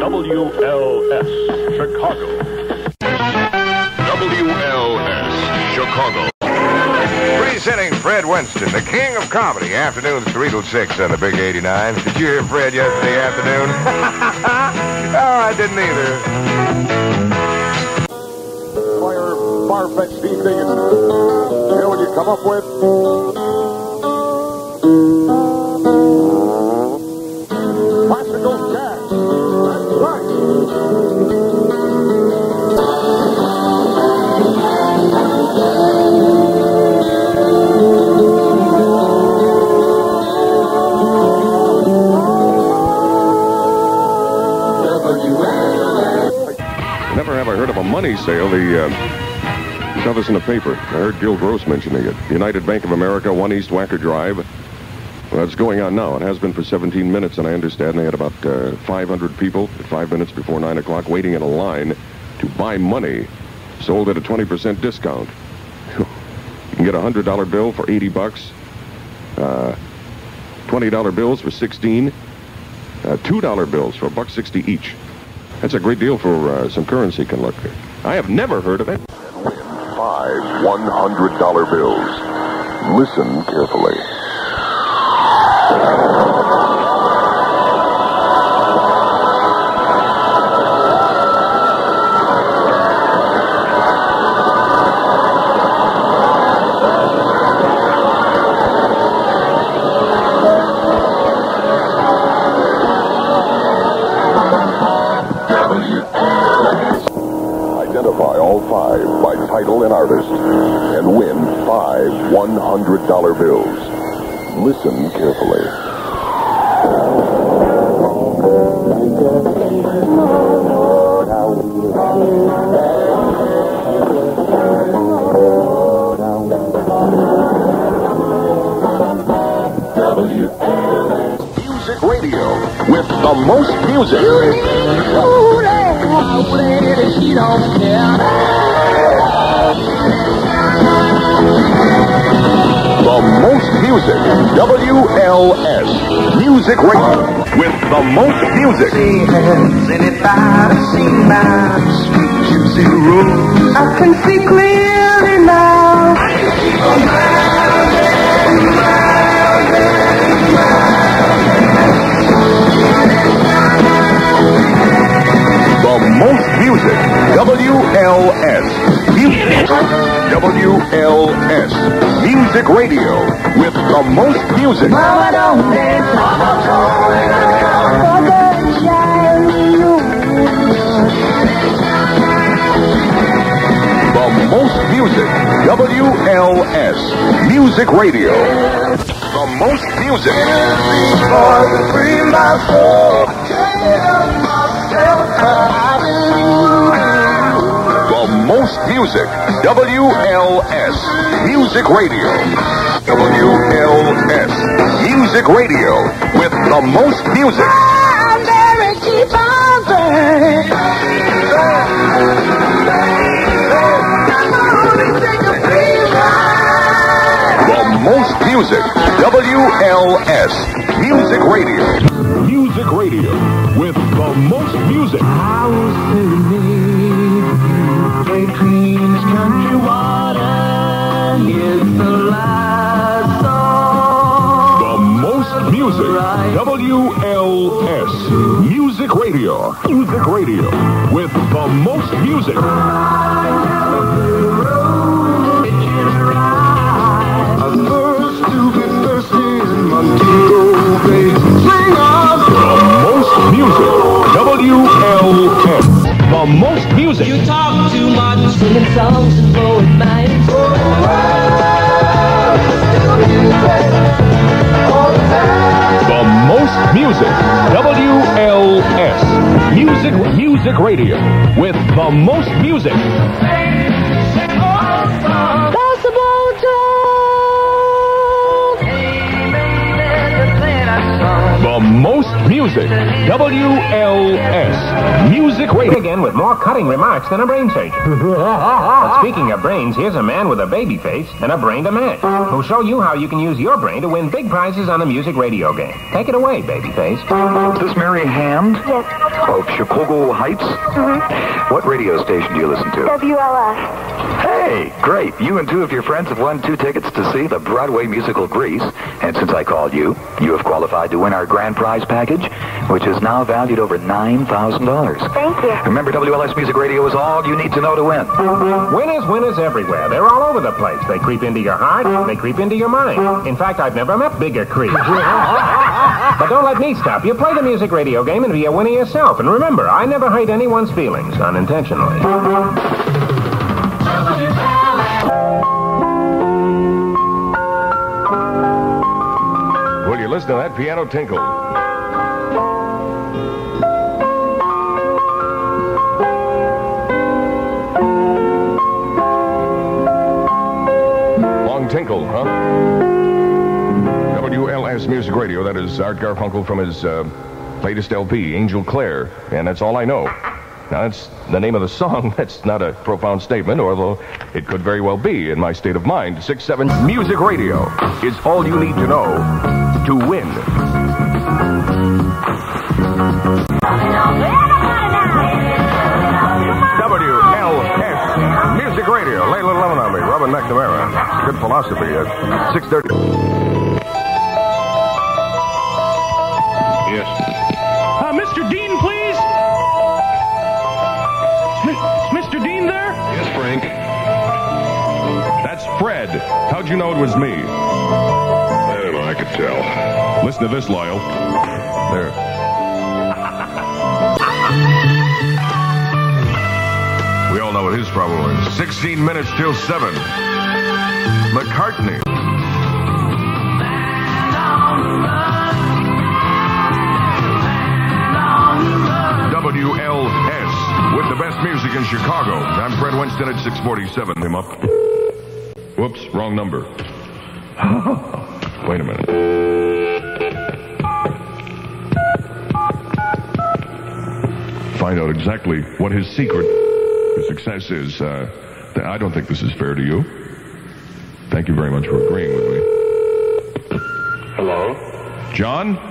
WLS, Chicago. WLS, Chicago. Presenting Fred Winston, the king of comedy, afternoons 3 till 6 on the Big 89. Did you hear Fred yesterday afternoon? Oh, I didn't either. Player, far-fetched Steve Diggins. You know what you come up with? Never have I heard of a money sale. Saw this in the paper. I heard Gil Gross mentioning it. United Bank of America, 1 East Wacker Drive. Well, it's going on now. It has been for 17 minutes, and I understand they had about 500 people at 5 minutes before 9 o'clock waiting in a line to buy money, sold at a 20% discount. You can get a $100 bill for $80, $20 bills for 16, $2 bills for $1.60 each. That's a great deal for some currency can look. I have never heard of it. Win 5 $100 bills. Listen carefully. $100 bills. Listen carefully. Music Radio with the most music. She don't care. The most music, WLS, Music Radio, with the most music. Has anybody seen my sweet juicy rose? I can see clearly now. I can keep on smiling, smiling. The most music, WLS, Music. WLS Music Radio with the most music. Mama don't dance, mama don't dance. For the child you. The most music. WLS Music Radio. The most music. For free my soul. I can't help myself. Most music, WLS Music Radio. WLS Music Radio with the most music. I'm very deep on the most music, WLS Music Radio. Music Radio with the most music. I will sing Queen's country water is the last song. The most music, WLS Music Radio. Music Radio with the most music. Averse to be thirsty in Montego Bay. Sing us the most music, WLS. The most music. You talk too much. Singing songs and blowing minds. The most music. WLS. Music Radio. With the most music. Possible Jones. The most music. music. WLS. Music Radio. Again with more cutting remarks than a brain surgeon. But speaking of brains, here's a man with a baby face and a brain to match who'll show you how you can use your brain to win big prizes on the music radio game. Take it away, baby face. Is this Mary Hand? Yes. Of Chicago Heights? Mm-hmm. What radio station do you listen to? WLS. Hey, great. You and two of your friends have won 2 tickets to see the Broadway musical Grease. And since I called you, you have qualified to win our grand prize package, which is now valued over $9,000. Thank you. Remember, WLS Music Radio is all you need to know to win. Winners, winners everywhere. They're all over the place. They creep into your heart. They creep into your mind. In fact, I've never met bigger creeps. But don't let me stop you. Play the music radio game and be a winner yourself. And remember, I never hurt anyone's feelings unintentionally. Will you listen to that piano tinkle? Tinkle, huh? WLS Music Radio, that is Art Garfunkel from his latest LP, Angel Clare, and that's all I know. Now, that's the name of the song. That's not a profound statement, although it could very well be in my state of mind. 67 Music Radio is all you need to know to win. WLS Music Radio. Lay a little lemon on me. Robin McNamara. Good philosophy at 6:30. Yes. Mr. Dean, please. Is Mr. Dean there? Yes, Frank. That's Fred. How'd you know it was me? I don't know. I could tell. Listen to this, Lyle. There. We all know what his problem is. 16 minutes till 7. McCartney. WLS, with the best music in Chicago. I'm Fred Winston at 647. Him up. Whoops, wrong number. Wait a minute. Find out exactly what his secret to success is. I don't think this is fair to you. Thank you very much for agreeing with me. Hello? John? Oh,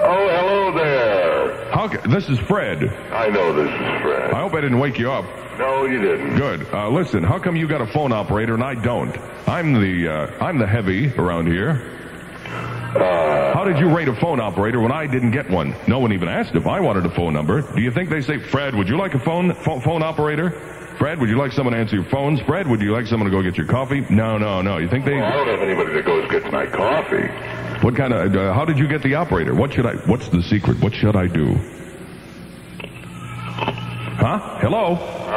hello there. This is Fred. I know this is Fred. I hope I didn't wake you up. No, you didn't. Good. Listen, how come you got a phone operator and I don't? I'm the heavy around here. How did you rate a phone operator when I didn't get one? No one even asked if I wanted a phone number. Do you think they say, Fred, would you like a phone operator? Fred, would you like someone to answer your phones? Fred, would you like someone to go get your coffee? No. You think they... Well, I don't have anybody that goes gets my coffee. What kind of... how did you get the operator? What's the secret? What should I do? Huh? Hello? I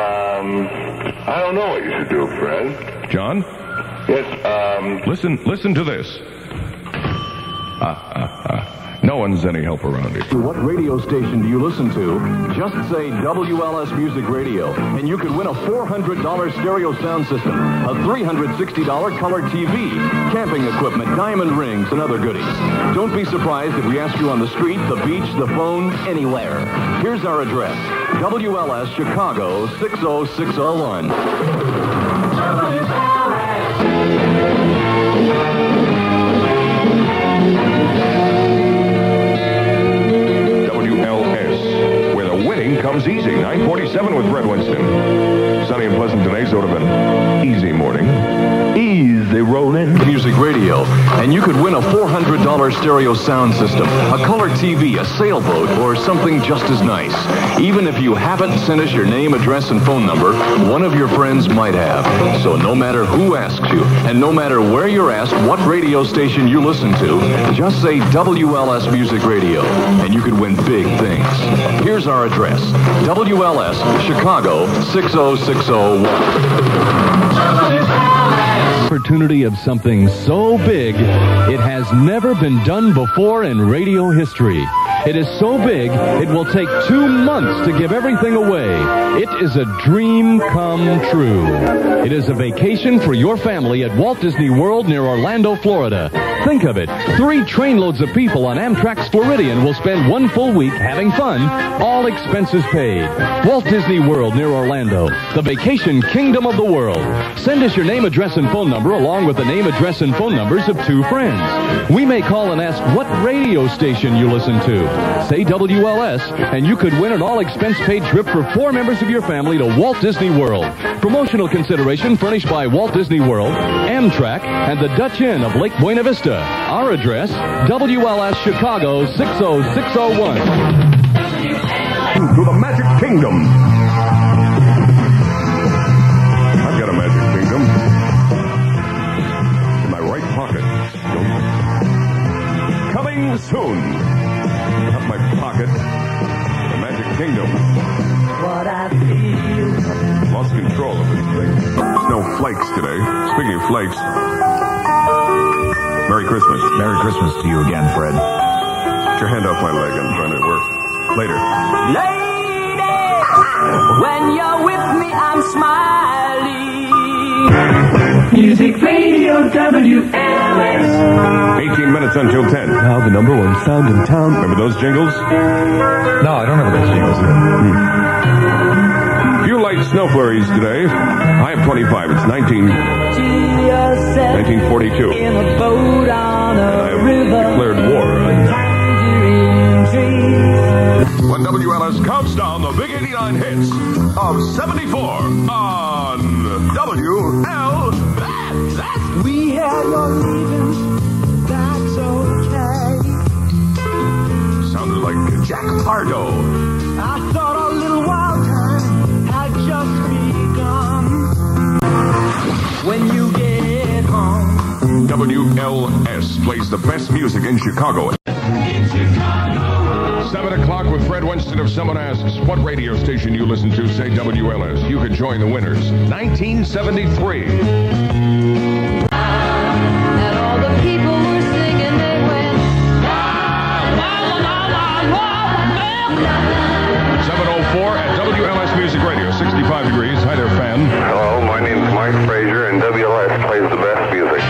don't know what you should do, Fred. John? Yes, Listen to this. No one's any help around here. What radio station do you listen to? Just say WLS Music Radio, and you could win a $400 stereo sound system, a $360 color TV, camping equipment, diamond rings, and other goodies. Don't be surprised if we ask you on the street, the beach, the phone, anywhere. Here's our address, WLS Chicago 60601. Comes easy. 9:47 with Fred Winston. Sunny and pleasant today, sort of an easy morning. Easy rolling. Music radio, and you could win a $400 stereo sound system, a color TV, a sailboat, or something just as nice. Even if you haven't sent us your name, address, and phone number, one of your friends might have. So no matter who asks you, and no matter where you're asked what radio station you listen to, just say WLS Music Radio, and you could win big things. Here's our address, WLS, Chicago, 60601. Opportunity of something so big, it has never been done before in radio history. It is so big, it will take 2 months to give everything away. It is a dream come true. It is a vacation for your family at Walt Disney World near Orlando, Florida. Think of it. 3 trainloads of people on Amtrak's Floridian will spend 1 full week having fun, all expenses paid. Walt Disney World near Orlando, the vacation kingdom of the world. Send us your name, address, and phone number along with the name, address, and phone numbers of 2 friends. We may call and ask what radio station you listen to. Say WLS, and you could win an all-expense-paid trip for 4 members of your family to Walt Disney World. Promotional consideration furnished by Walt Disney World, Amtrak, and the Dutch Inn of Lake Buena Vista. Our address, WLS Chicago 60601. To the Magic Kingdom. I've got a Magic Kingdom. In my right pocket. Coming soon. Out my pocket. The Magic Kingdom. What I feel. Lost control of this thing. No flakes today. Speaking of flakes. Merry Christmas. Merry Christmas to you again, Fred. Get your hand off my leg. I'm trying to work. Later. Lady, when you're with me, I'm smiling. Music Radio WLS. 18 minutes until 10. Now the #1 sound in town. Remember those jingles? No, I don't remember those jingles. Few light snow flurries today. High of 25. It's 1942. In a boat on a river. Declared war. When WLS counts down the big 89 hits of 74 on WLS. We had no leaving. That's okay. Sounded like Jack Pardo. I thought a little wild time had just begun. When you get WLS plays the best music in Chicago. In Chicago. 7 o'clock with Fred Winston. If someone asks what radio station you listen to, say WLS. You could join the winners. 1973. And all the people were singing, they went. La, la, la, la, la, la, la. 704 at WLS Music Radio, 65 degrees. Hi there, fan. Hello, my name is Mike Frazier, and WLS plays the best music.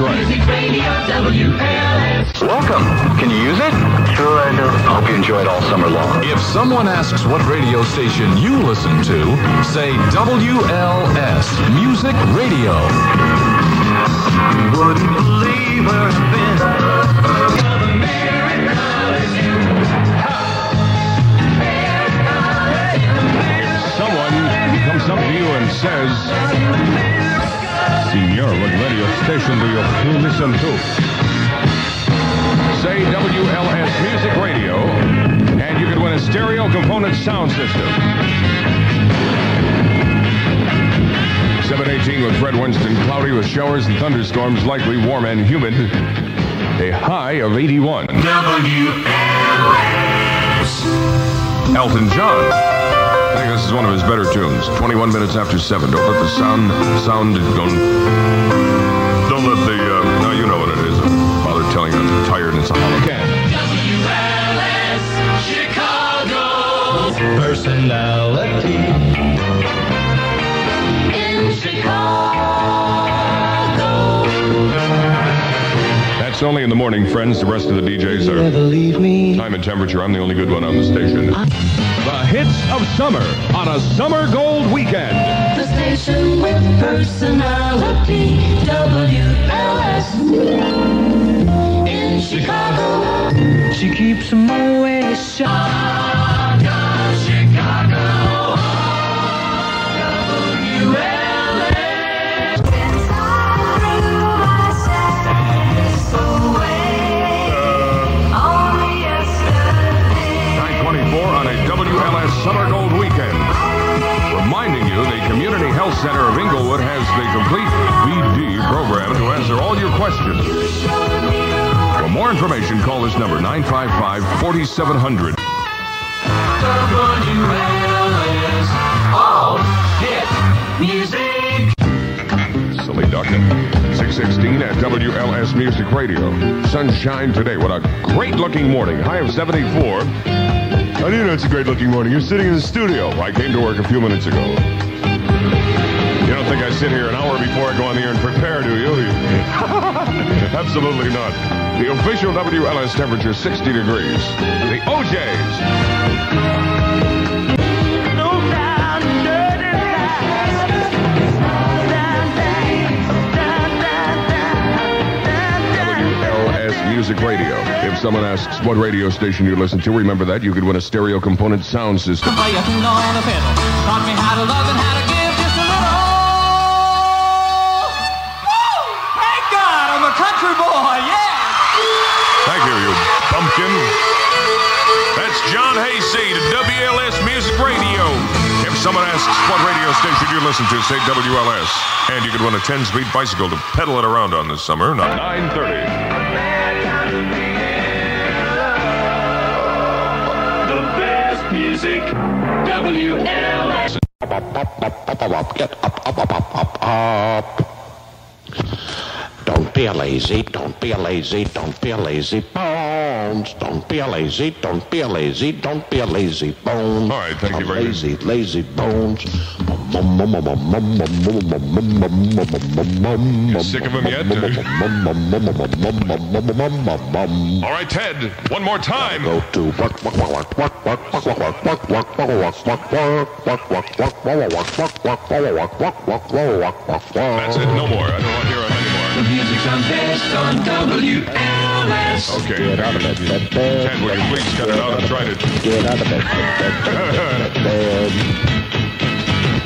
Music Radio WLS. Welcome. Can you use it? Sure, I do. I hope you enjoy it all summer long. If someone asks what radio station you listen to, say WLS Music Radio. Wouldn't believe someone comes up to you and says, Senor, what radio station do you listen to? Say WLS Music Radio, and you can win a stereo component sound system. 718 with Fred Winston, cloudy with showers and thunderstorms, likely warm and humid. A high of 81. WLS. Elton John. I think this is one of his better tunes. 21 minutes after 7. Don't let the sound don't let the, now you know what it is. I'm bother telling you, I'm tired and it's a holiday. WLS Chicago. Personality. In Chicago. That's only in the morning, friends. The rest of the DJs are never leave me. Time and temperature. I'm the only good one on the station. The hits of summer on a summer gold weekend. The station with personality, WLS in Chicago. She keeps them away shot. Chicago, WLS. It's away. Only yesterday. 924 on a WLS Summer Gold Weekend. Reminding you, the Community Health Center of Inglewood has the complete BD program to answer all your questions. For more information, call this number, 955-4700. WLS, all hit music. Silly Doctor. 516 at WLS Music Radio. Sunshine today. What a great-looking morning. High of 74. How do you know it's a great-looking morning? You're sitting in the studio. I came to work a few minutes ago. You don't think I sit here an hour before I go on the air and prepare, do you? Absolutely not. The official WLS temperature, 60 degrees. The OJs. Music Radio. If someone asks what radio station you listen to, remember that you could win a stereo component sound system. Thank God, I'm a country boy, yeah! Thank you, you bumpkin. That's John Hayseed at WLS Music Radio. If someone asks what radio station you listen to, say WLS. And you could win a 10-speed bicycle to pedal it around on this summer. Not 9:30. Music WLS. Don't be lazy, don't be lazy, don't be lazy bones. Don't be lazy, don't be lazy, don't be lazy bones. All right, thank you very much. Lazy, lazy bones. You sick of him yet? All right, Ted, one more time. Go to work, work, work, work, work, work, work, work, work, work, work, work, work, work, work, work, work, work. That's it, no more. I don't want to hear it anymore. The music's on best on WLS. Okay, get out of it. Ted, will you please cut it out and try to get out of it?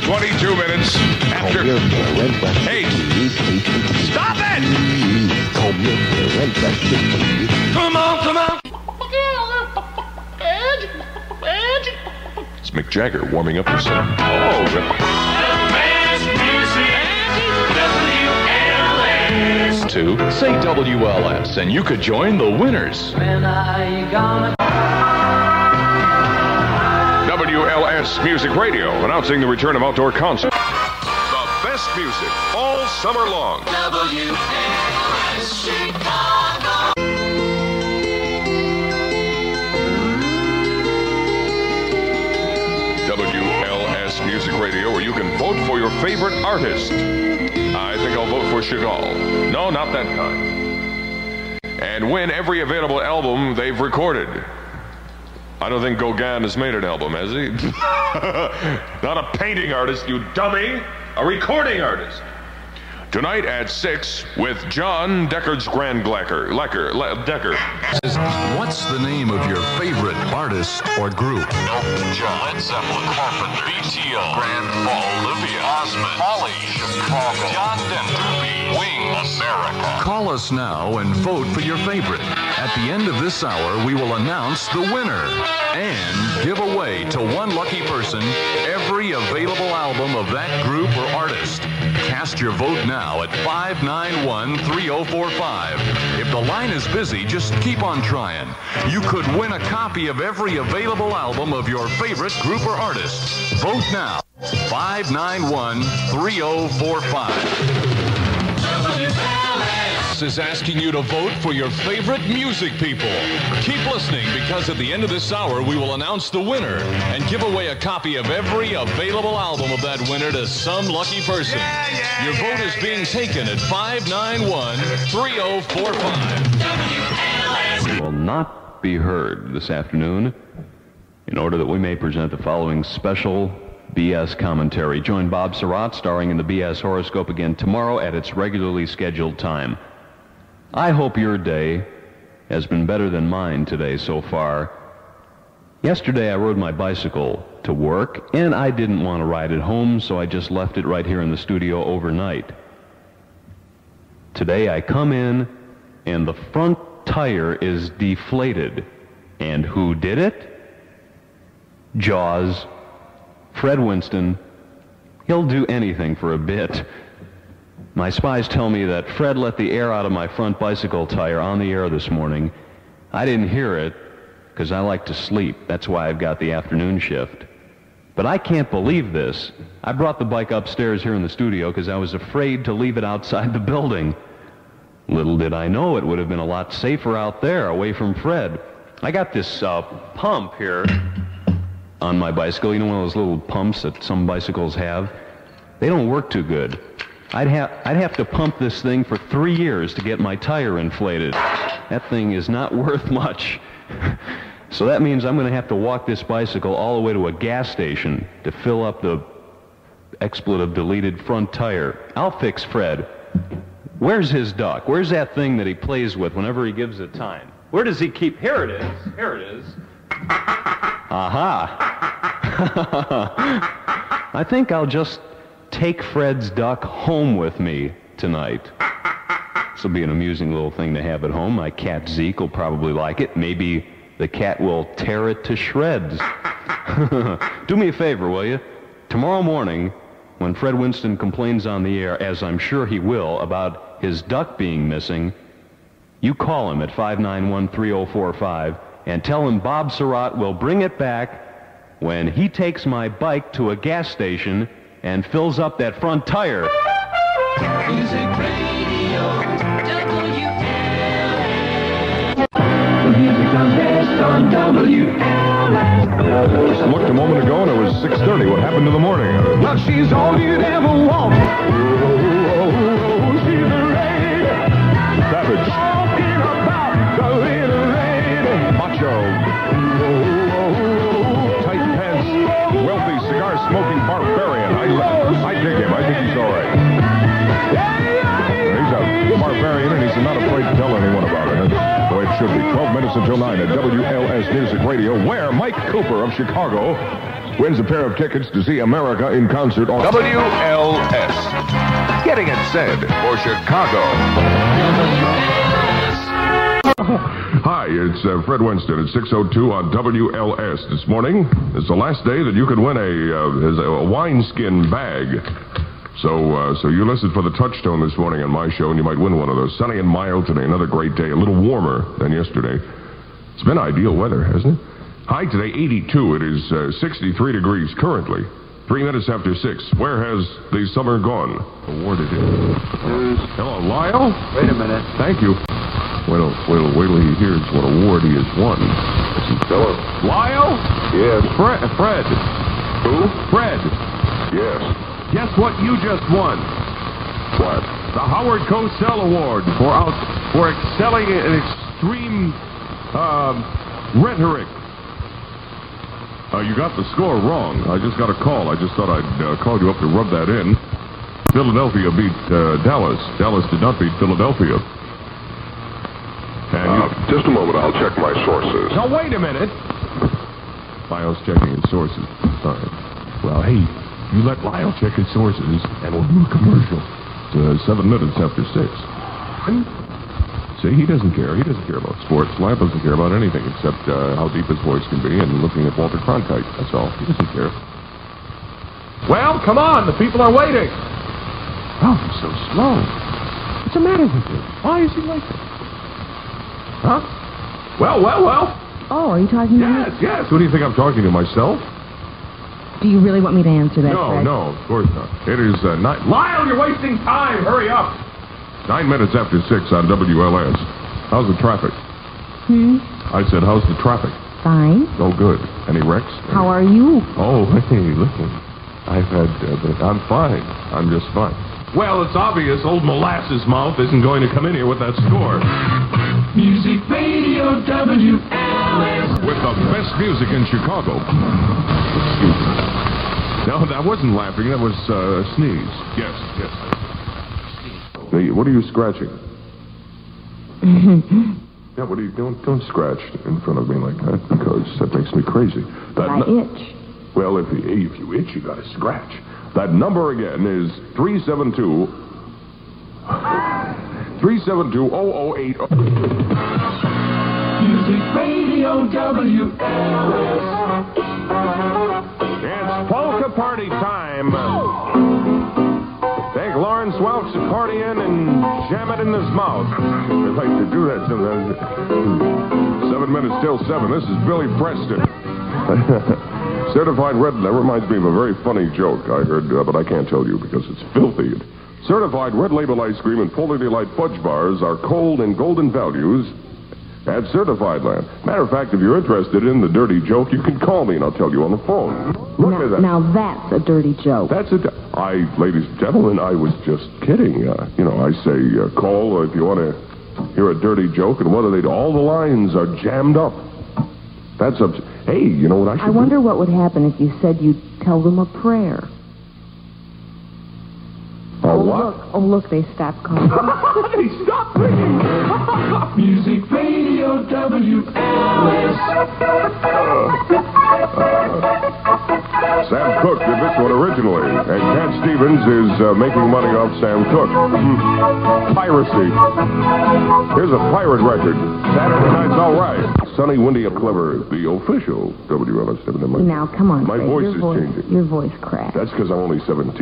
22 minutes after 8. Stop it! Come on, come on! It's Mick Jagger warming up himself. Oh, the best music, WLS. To say WLS, and you could join the winners. When are you gonna... WLS Music Radio, announcing the return of outdoor concerts. The best music all summer long. WLS Chicago. WLS Music Radio, where you can vote for your favorite artist. I think I'll vote for Chagall. No, not that kind. And win every available album they've recorded. I don't think Gauguin has made an album, has he? Not a painting artist, you dummy! A recording artist! Tonight at 6 with John Decker's Grand Glacker. Decker. What's the name of your favorite artist or group? Elton John, Led Zeppelin, Carpenter, BTO, Grand Fall, Olivia, Osmond, Holly, Chicago, John Denver, Wings, America. Call us now and vote for your favorite. At the end of this hour, we will announce the winner and give away to one lucky person every available album of that group or artist. Cast your vote now at 591-3045. If the line is busy, just keep on trying. You could win a copy of every available album of your favorite group or artist. Vote now. 591-3045. Is asking you to vote for your favorite music people. Keep listening, because at the end of this hour, we will announce the winner and give away a copy of every available album of that winner to some lucky person. Your vote is being taken at 591-3045. Will not be heard this afternoon in order that we may present the following special BS commentary. Join Bob Sirott, starring in the BS horoscope, again tomorrow at its regularly scheduled time. I hope your day has been better than mine today so far. Yesterday I rode my bicycle to work, and I didn't want to ride it home, so I just left it right here in the studio overnight. Today I come in, and the front tire is deflated. And who did it? Jaws. Fred Winston. He'll do anything for a bit. My spies tell me that Fred let the air out of my front bicycle tire on the air this morning. I didn't hear it, because I like to sleep. That's why I've got the afternoon shift. But I can't believe this. I brought the bike upstairs here in the studio because I was afraid to leave it outside the building. Little did I know it would have been a lot safer out there, away from Fred. I got this pump here on my bicycle. You know, one of those little pumps that some bicycles have? They don't work too good. I'd have to pump this thing for 3 years to get my tire inflated. That thing is not worth much. So that means I'm going to have to walk this bicycle all the way to a gas station to fill up the expletive-deleted front tire. I'll fix Fred. Where's his duck? Where's that thing that he plays with whenever he gives it time? Where does he keep? Here it is. Here it is. Aha. I think I'll just take Fred's duck home with me tonight. This will be an amusing little thing to have at home. My cat Zeke will probably like it. Maybe the cat will tear it to shreds. Do me a favor, will you? Tomorrow morning, when Fred Winston complains on the air, as I'm sure he will, about his duck being missing, you call him at 591-3045 and tell him Bob Sirott will bring it back when he takes my bike to a gas station and fills up that front tire. Music Radio, WLS. The music sounds best on WLS. Looked a moment ago and it was 6:30. What happened to the morning? Well, she's all you'd ever want. Oh, oh, oh, she's a lady. Savage. Talking about the little lady. Macho. Wealthy, cigar-smoking barbarian. I dig him. I think he's all right. He's a barbarian, and he's not afraid to tell anyone about it. That's the way it should be. 12 minutes until 9 at WLS Music Radio, where Mike Cooper of Chicago wins a pair of tickets to see America in concert on WLS. Getting it said for Chicago. Hi, it's Fred Winston at 6:02 on WLS this morning. It's the last day that you can win a wineskin bag. So you listened for the touchstone this morning on my show, and you might win one of those. Sunny and mild today, another great day, a little warmer than yesterday. It's been ideal weather, hasn't it? High today, 82. It is 63 degrees currently. 3 minutes after 6. Where has the summer gone? Awarded it. Hello, Lyle? Wait a minute. Thank you. Wait till he hears what award he has won. Hello. Lyle? Yes. Fred. Who? Fred. Yes. Guess what you just won? What? The Howard Cosell Award for excelling in extreme rhetoric. You got the score wrong. I just got a call. I just thought I'd call you up to rub that in. Philadelphia beat Dallas. Dallas did not beat Philadelphia. And just a moment. I'll check my sources. Now, wait a minute. Lyle's checking his sources. All right. Well, hey, you let Lyle check his sources, and we'll do a commercial. It's 7 minutes after 6. See, he doesn't care. He doesn't care about sports. Lyle doesn't care about anything except how deep his voice can be and looking at Walter Cronkite. That's all. He doesn't care. Well, come on. The people are waiting. Oh, he's so slow. What's the matter with him? Why is he like that? Huh? Well. Oh, are you talking to me? Yes. Who do you think I'm talking to, myself? Do you really want me to answer that, Fred? No, of course not. It is 9... Lyle, you're wasting time. Hurry up. 9 minutes after 6 on WLS. How's the traffic? I said, how's the traffic? Fine. Oh, good. Any wrecks? How are you? Oh, hey, listen. I'm fine. I'm just fine. Well, it's obvious old molasses mouth isn't going to come in here with that score. Music Radio WLS. With the best music in Chicago. Excuse me. No, that wasn't laughing. That was a sneeze. Yes. What are you scratching? Yeah, what are you doing? Don't scratch in front of me like that, because that makes me crazy. I itch. Well, if you itch, you gotta scratch. That number again is 372... 372-0080. Music Radio WLS. It's polka party time. Take Lawrence Welk's accordion and jam it in his mouth. I'd like to do that sometimes. 7 minutes till 7. This is Billy Preston. Certified Red. That reminds me of a very funny joke I heard, but I can't tell you because it's filthy. Certified red label ice cream and Polar Delight fudge bars are cold and golden values at Certified Land. Matter of fact, if you're interested in the dirty joke, you can call me and I'll tell you on the phone. Look at that. Now that's a dirty joke. Ladies and gentlemen, I was just kidding. You know, I say call if you want to hear a dirty joke, and what are they? All the lines are jammed up. That's up. Hey, you know what I should do? I wonder what would happen if you said you'd tell them a prayer. Oh, look, they stopped calling. They stopped ringing. Music Radio WLS. Sam Cooke did this one originally, and Cat Stevens is making money off Sam Cooke. Piracy. Here's a pirate record. Saturday night's all right. Sunny, windy, and clever. The official WLS. Now, come on. My voice is changing. Your voice cracked. That's because I'm only 17.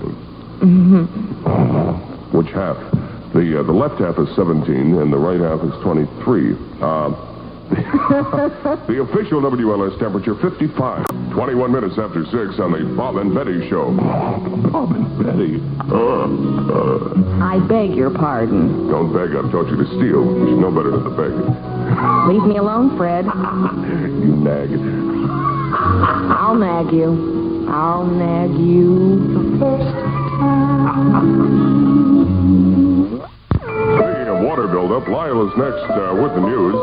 So. Which half? The left half is 17 and the right half is 23. The official WLS temperature, 55. 21 minutes after 6 on the Bob and Betty show. Bob and Betty. I beg your pardon. Don't beg. I've taught you to steal. You know better than to beg. Leave me alone, Fred. You nag. I'll nag you. I'll nag you first. Speaking of water buildup, Lyle is next with the news.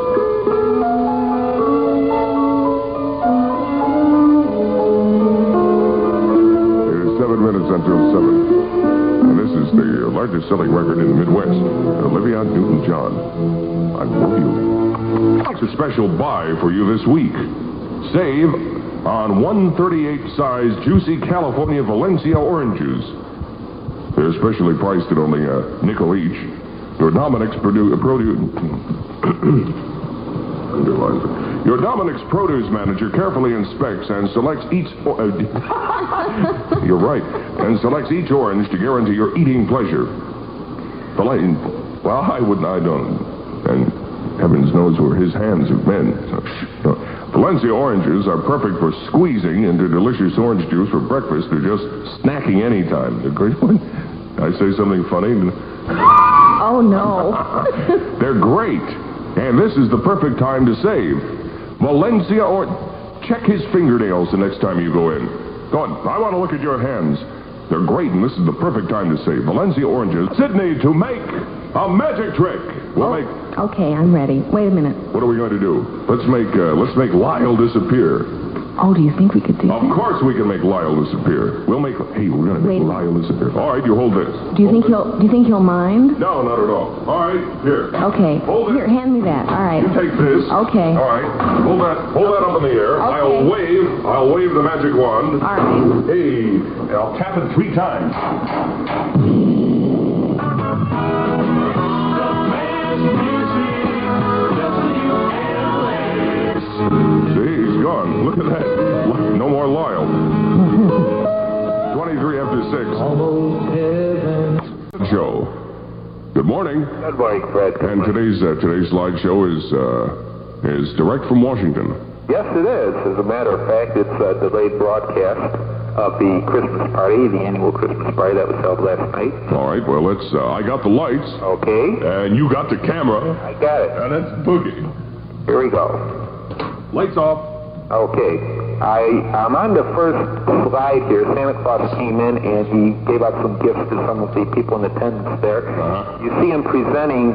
It is 7 minutes until 7. And this is the largest selling record in the Midwest. Olivia Newton John. I love you. It's a special buy for you this week. Save on 138 size juicy California Valencia orange juice. They're specially priced at only a nickel each. Your Dominic's produce manager carefully inspects and selects each... You're right. And selects each orange to guarantee your eating pleasure. Well, I don't. And heavens knows where his hands have been. Valencia oranges are perfect for squeezing into delicious orange juice for breakfast or just snacking anytime. I say something funny? Oh, no. They're great. And this is the perfect time to save. Valencia orange. Check his fingernails the next time you go in. Go on. I want to look at your hands. They're great, and this is the perfect time to save. Valencia oranges. Sydney to make a magic trick. Okay, I'm ready. Wait a minute. What are we going to do? Let's make Lyle disappear. Oh, do you think we could do that? Of course we can make Lyle disappear. We're going to make Lyle disappear. All right, you hold this. Do you think he'll mind? No, not at all. All right, here. Okay. Hold it. Here, hand me that. All right. You take this. Okay. All right. Hold that up in the air. Okay. I'll wave the magic wand. All right. Hey, and I'll tap it 3 times. See, he's gone. Look at that. No more Lyle. 23 after 6. Show. Good morning. Good morning, Fred. And today's slideshow is direct from Washington. Yes, it is. As a matter of fact, it's a delayed broadcast of the Christmas party, the annual Christmas party that was held last night. All right, well, I got the lights. Okay. And you got the camera. I got it. And it's Boogie. Here we go. Lights off. Okay. I'm on the first slide here. Santa Claus came in and he gave out some gifts to some of the people in attendance there. You see him presenting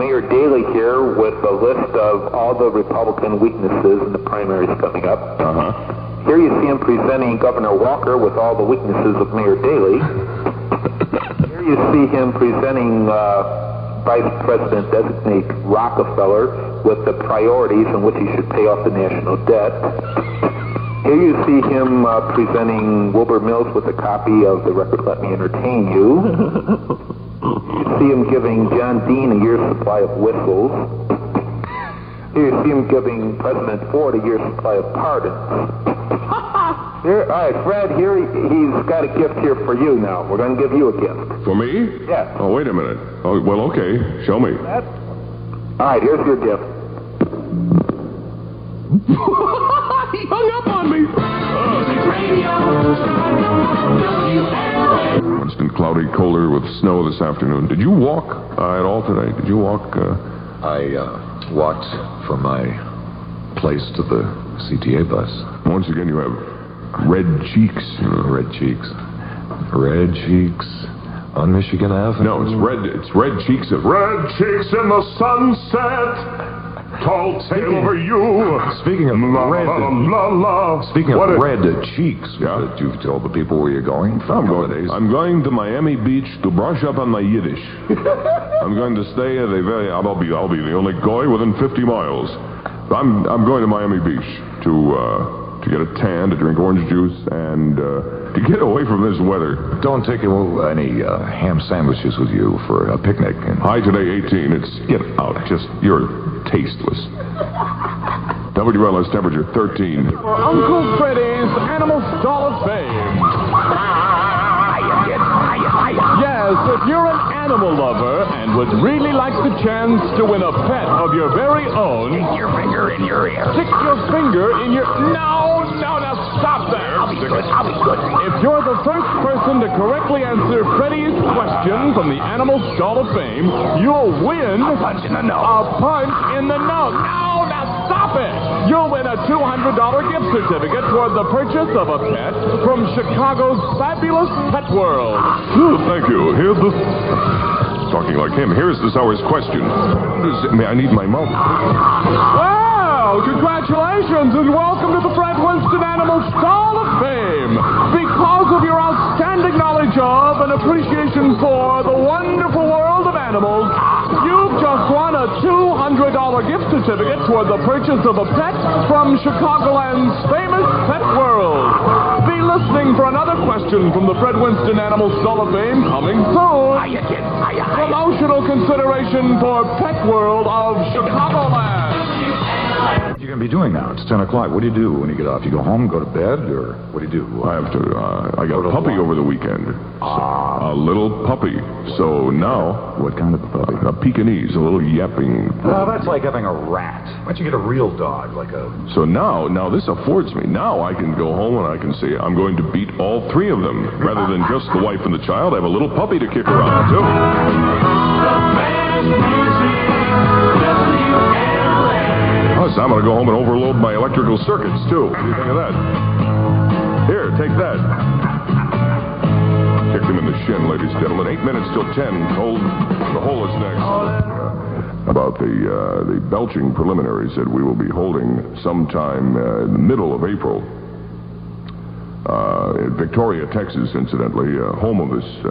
Mayor Daley here with a list of all the Republican weaknesses in the primaries coming up. Here you see him presenting Governor Walker with all the weaknesses of Mayor Daley. Here you see him presenting Vice President Designate Rockefeller with the priorities in which he should pay off the national debt. Here you see him presenting Wilbur Mills with a copy of the record Let Me Entertain You. You see him giving John Dean a year's supply of whistles. Here you see him giving President Ford a year's supply of pardons. All right, Fred, here he's got a gift here for you now. We're going to give you a gift. For me? Yeah. Oh, wait a minute. Oh, well, okay. Show me. All right, here's your gift. He hung up on me. It's been cloudy, colder, with snow this afternoon. Did you walk at all today? Did you walk? I walked from my place to the CTA bus. Once again, you have red cheeks. Red cheeks. Red cheeks on Michigan Avenue. No, it's red. It's red cheeks of red cheeks in the sunset. Tall tale over you. Speaking of la, red, la, la, la, la. Speaking of red cheeks, yeah, that you've told the people where you're going for holidays. I'm going to Miami Beach to brush up on my Yiddish. I'm going to stay at a very. I'll be the only guy within 50 miles. I'm going to Miami Beach to get a tan, to drink orange juice, and to get away from this weather. Don't take any ham sandwiches with you for a picnic. And high today, 18. It's get out. Just you're. Tasteless. WLS temperature 13. For Uncle Freddy's Animal Stall of Fame. Yes, if you're an animal lover and would really like the chance to win a pet of your very own, stick your finger in your ear. Stick your finger in your. No, no, no, stop that. I'll be good. If you're the first person to correctly answer Freddy's question from the Animal Stall of Fame, you'll win a punch in the nose. A punch in the nose. No, now stop it. You'll win a $200 gift certificate toward the purchase of a pet from Chicago's fabulous Pet World. Oh, thank you. Here's the talking like him. Here's this hour's question. I need my mouth. Well, congratulations and welcome to the Fred Winston Animal Stall of Fame. Because of your outstanding knowledge of and appreciation for the wonderful world of animals, you've just won a $200 gift certificate toward the purchase of a pet from Chicagoland's famous Pet World. Be listening for another question from the Fred Winston Animal Stall of Fame coming soon. Promotional consideration for Pet World of Chicagoland. You're going to be doing now. It's 10 o'clock. What do you do when you get off? You go home, go to bed, or what do you do? I have to. I got a puppy over the weekend. A little puppy. So now. What kind of puppy? A Pekingese, a little yapping. Well, that's like having a rat. Why don't you get a real dog, like a. So now this affords me. Now I can go home and I can say I'm going to beat all three of them, rather than just the wife and the child. I have a little puppy to kick around too. So I'm going to go home and overload my electrical circuits, too. What do you think of that? Here, take that. Kicked him in the shin, ladies and gentlemen. 8 minutes till 10. Cold. The hole is next. About the belching preliminaries that we will be holding sometime in the middle of April. In Victoria, Texas, incidentally, home of this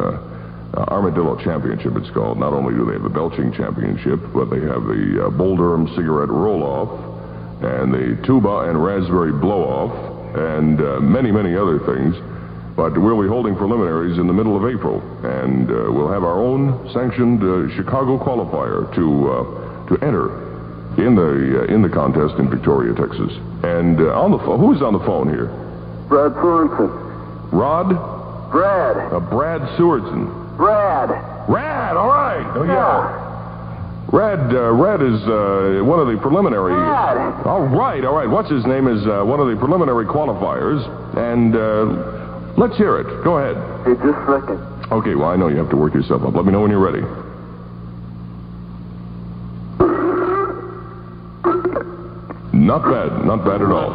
Armadillo Championship, it's called. Not only do they have the belching championship, but they have the Bull Durham cigarette roll-off and the tuba and raspberry blow-off and many, many other things. But we'll be holding preliminaries in the middle of April, and we'll have our own sanctioned Chicago qualifier to enter in the contest in Victoria, Texas. And who's on the phone here? Brad Sewardson. Rod? Brad. Brad Sewardson. Rad, all right. Oh, yeah. Rad is one of the preliminary. Rad. All right. What's his name is one of the preliminary qualifiers, and let's hear it. Go ahead. Hey, just a second. Okay. Well, I know you have to work yourself up. Let me know when you're ready. Not bad at all.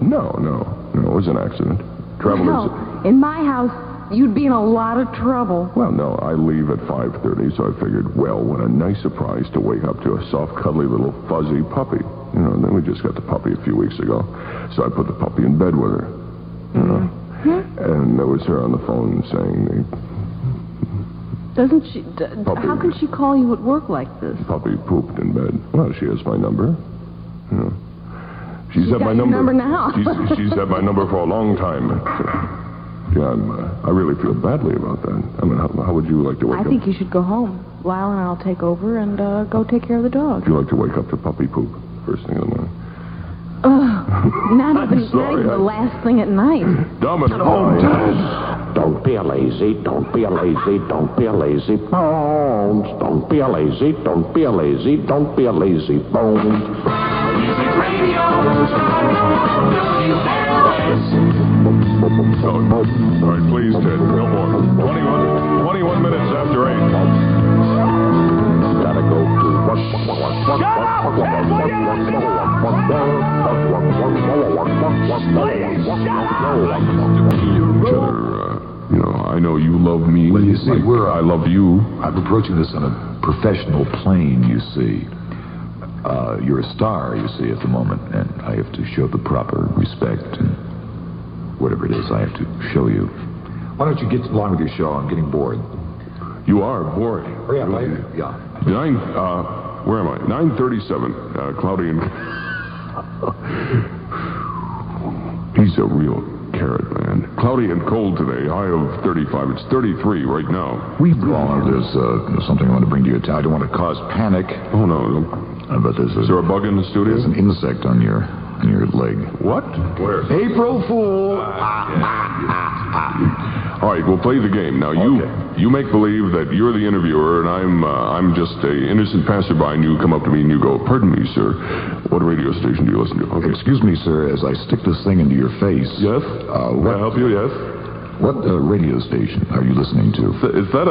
No. It was an accident. Travelers. No, in my house. You'd be in a lot of trouble. Well, no, I leave at 5:30, so I figured, well, what a nice surprise to wake up to a soft, cuddly little fuzzy puppy. You know, and then we just got the puppy a few weeks ago, so I put the puppy in bed with her, you know. Mm-hmm. And there was her on the phone saying, doesn't she, how can she call you at work like this? Puppy pooped in bed. Well, she has my number, you know. She's had my number now. she's had my number for a long time. So. Yeah, I really feel badly about that. I mean, how would you like to wake up? I think you should go home. Lyle and I'll take over and go take care of the dog. Would you like to wake up to puppy poop first thing in the morning? Not even the last thing at night. Dominic. Don't be a lazy, don't be a lazy, don't be a lazy bones. Don't be a lazy, don't be a lazy, don't be a lazy bones. Music Radio. I know you love me. Well, you see, like I love you. I'm approaching this on a professional plane, you see. You're a star, you see, at the moment, and I have to show the proper respect and whatever it is I have to show you. Why don't you get along with your show? I'm getting bored. You are bored. Hurry up, yeah. Where am I? 937. Cloudy and... He's a real carrot, man. Cloudy and cold today. High of 35. It's 33 right now. There's something I want to bring to your attention. I don't want to cause panic. Oh, no. But there's a... Is there a bug in the studio? There's an insect on your... in your leg. What? Where? April Fool. All right, we'll play the game now. You make believe that you're the interviewer, and I'm just a innocent passerby. And you come up to me and you go, "Pardon me, sir. What radio station do you listen to?" Okay. Excuse me, sir. As I stick this thing into your face. Yes. Can I help you? Yes. What radio station are you listening to? Is that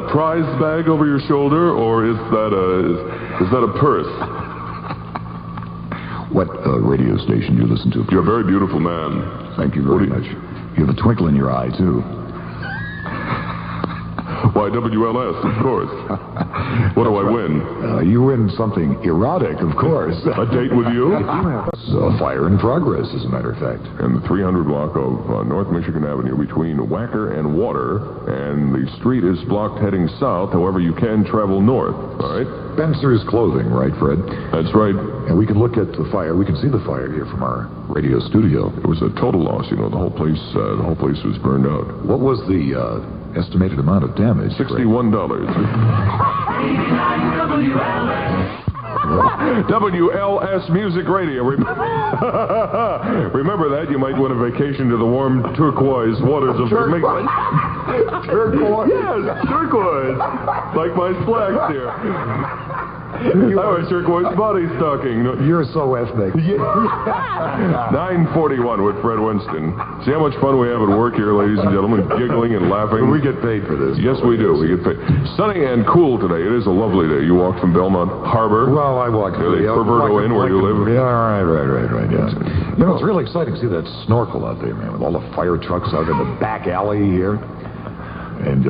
a prize bag over your shoulder, or is that a purse? What radio station do you listen to? You're a very beautiful man. Thank you very much. You have a twinkle in your eye, too. Why, WLS, of course. What do I win? You win something erotic, of course. A date with you? A fire in progress, as a matter of fact. And the 300 block of North Michigan Avenue between Wacker and Water, and the street is blocked heading south. However, you can travel north, all right? Spencer's Clothing, right, Fred? That's right. And we can look at the fire. We can see the fire here from our radio studio. It was a total loss. You know, the whole place was burned out. What was the estimated amount of damage? $61. WLS Music Radio. Remember that. You might win a vacation to the warm turquoise waters of Jamaica. Turquoise? Yes, turquoise. Like my slacks here. I wear turquoise body stocking. You're so ethnic. Yeah. 941 with Fred Winston. See how much fun we have at work here, ladies and gentlemen, giggling and laughing. We get paid for this. Yes, we do. We get paid. Sunny and cool today. It is a lovely day. You walked from Belmont Harbor. Well, I walked to the Roberto Inn where you live. Yeah, right. Yeah. You know, it's really exciting to see that snorkel out there, man, with all the fire trucks out in the back alley here. And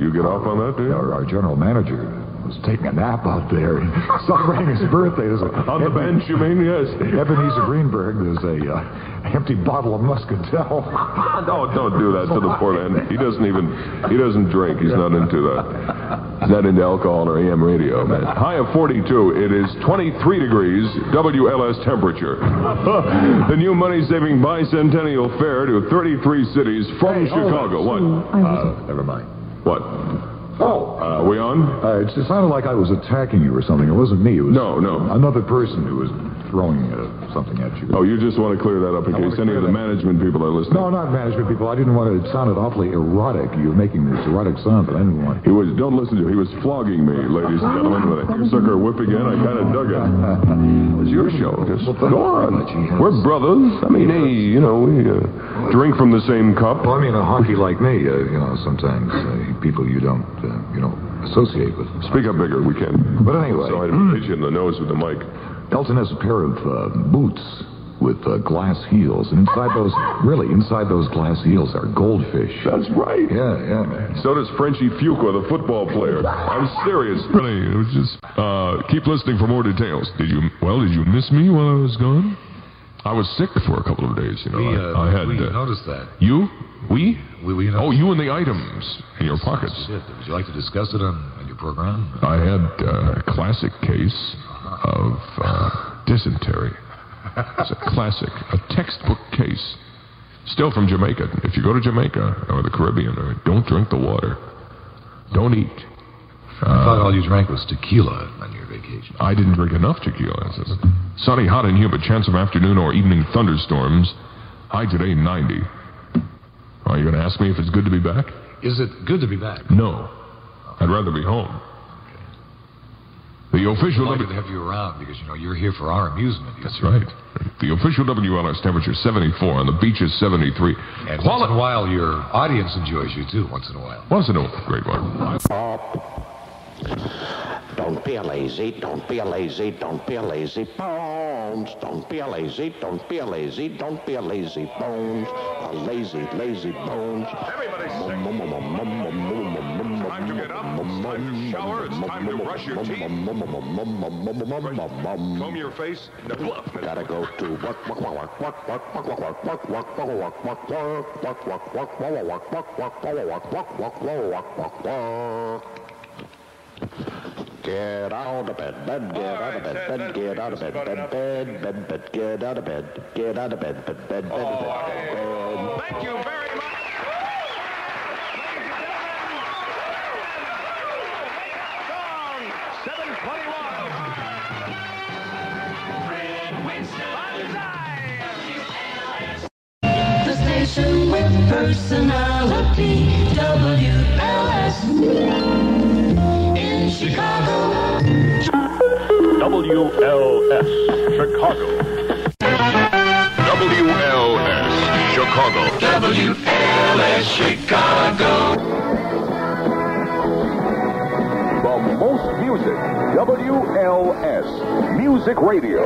you get off on that, do you? Our general manager was taking a nap out there. Celebrating his birthday. On the bench, you mean? Yes. Ebenezer Greenberg, there's an empty bottle of Muscatel. No, don't do that to the poor man. He doesn't drink. He's not into that. He's not into alcohol or AM radio, man. High of 42. It is 23 degrees WLS temperature. The new money-saving bicentennial fair to 33 cities from Chicago. What? Never mind. What? Oh, are we on? It sounded like I was attacking you or something. It wasn't me. It was no. Another person who was throwing something at you. Oh, you just want to clear that up in case any of the management people are listening. No, not management people. I didn't want to. It sounded awfully erotic. You're making this erotic sound, but I didn't want to. Don't listen to him. He was flogging me, ladies and gentlemen, with a sucker whip again. I kind of dug it. It was your show. Just go on. We're brothers. I mean, hey, you know, we drink from the same cup. Well, I mean, a honky like me, you know, sometimes people you don't, you know, associate with. Speak up bigger. We can. But anyway. So I didn't hit you in the nose with the mic. Elton has a pair of boots with glass heels, and inside those glass heels are goldfish. That's right. Yeah, man. So does Frenchie Fuqua, the football player. I'm serious. Really, it was just... keep listening for more details. Did you miss me while I was gone? I was sick for a couple of days, you know. We noticed that. You? We? We noticed. Oh, you and the items in your pockets. Would you like to discuss it on your program? I had a classic case of dysentery. It's a classic, a textbook case. Still from Jamaica. If you go to Jamaica or the Caribbean, don't drink the water. Don't eat. I thought all you drank was tequila on your vacation. I didn't drink enough tequila. Sunny, hot and humid, chance of afternoon or evening thunderstorms. High today, 90. Are you going to ask me if it's good to be back? Is it good to be back? No. I'd rather be home. The official... I'd like to have you around because, you know, you're here for our amusement. That's right. The official WLS temperature is 74, and the beach is 73. And once in a while, your audience enjoys you, too, once in a while. Great one. Don't be a lazy, don't be a lazy, don't be a lazy bones. Don't be a lazy, don't be a lazy, don't be a lazy bones. A lazy, lazy bones. Everybody sing. Time to get up, time to shower, it's time to brush your teeth. Comb your face. Gotta go to work, work, work, work, work, work, work, work, work, work, work, work, work, work, work, work, work, work, work, work, work, work, work. Get out of bed, bed, get out of bed, bed, get out of bed, bed, bed, bed, bed, get out of bed, get out of bed, bed, bed, bed. Thank you very much. With personality, WLS in Chicago. WLS Chicago. WLS Chicago. WLS Chicago. The most music, WLS Music Radio.